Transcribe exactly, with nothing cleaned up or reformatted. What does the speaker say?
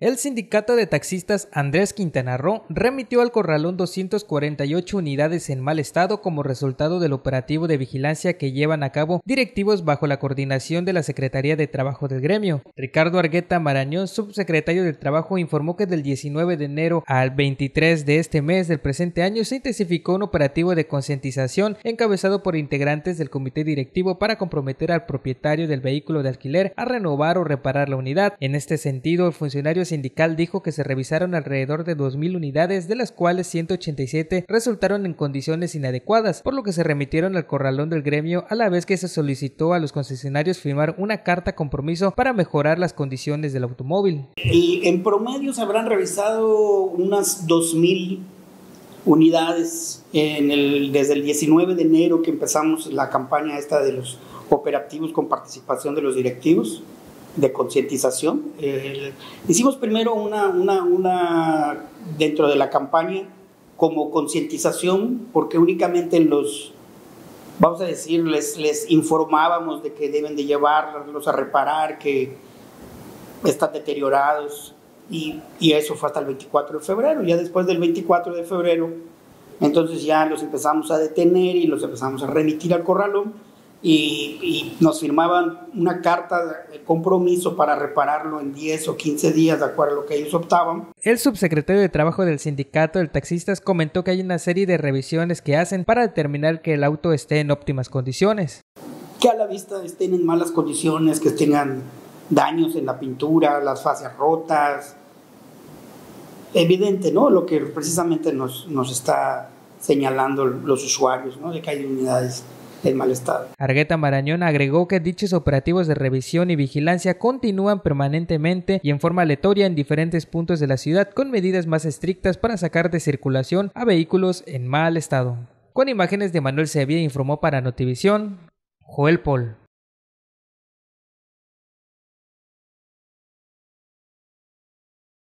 El sindicato de taxistas Andrés Quintana Roo remitió al corralón doscientas cuarenta y ocho unidades en mal estado como resultado del operativo de vigilancia que llevan a cabo directivos bajo la coordinación de la Secretaría de Trabajo del gremio. Ricardo Argueta Marañón, subsecretario del Trabajo, informó que del diecinueve de enero al veintitrés de este mes del presente año se intensificó un operativo de concientización encabezado por integrantes del comité directivo para comprometer al propietario del vehículo de alquiler a renovar o reparar la unidad. En este sentido, el funcionario sindical dijo que se revisaron alrededor de dos mil unidades, de las cuales ciento ochenta y siete resultaron en condiciones inadecuadas, por lo que se remitieron al corralón del gremio, a la vez que se solicitó a los concesionarios firmar una carta compromiso para mejorar las condiciones del automóvil. Y en promedio se habrán revisado unas dos mil unidades en el, desde el diecinueve de enero que empezamos la campaña esta de los operativos con participación de los directivos de concientización. Eh, hicimos primero una, una, una dentro de la campaña como concientización, porque únicamente los, vamos a decir, les, les informábamos de que deben de llevarlos a reparar, que están deteriorados, y, y eso fue hasta el veinticuatro de febrero. Ya después del veinticuatro de febrero, entonces ya los empezamos a detener y los empezamos a remitir al corralón. Y, y nos firmaban una carta de compromiso para repararlo en diez o quince días, de acuerdo a lo que ellos optaban. El subsecretario de Trabajo del sindicato de taxistas comentó que hay una serie de revisiones que hacen para determinar que el auto esté en óptimas condiciones. Que a la vista estén en malas condiciones, que tengan daños en la pintura, las fascias rotas. Evidente, ¿no? Lo que precisamente nos, nos está señalando los usuarios, ¿no? De que hay unidades en mal estado. Argueta Marañón agregó que dichos operativos de revisión y vigilancia continúan permanentemente y en forma aleatoria en diferentes puntos de la ciudad, con medidas más estrictas para sacar de circulación a vehículos en mal estado. Con imágenes de Manuel Sevilla, informó para Notivisión, Joel Paul.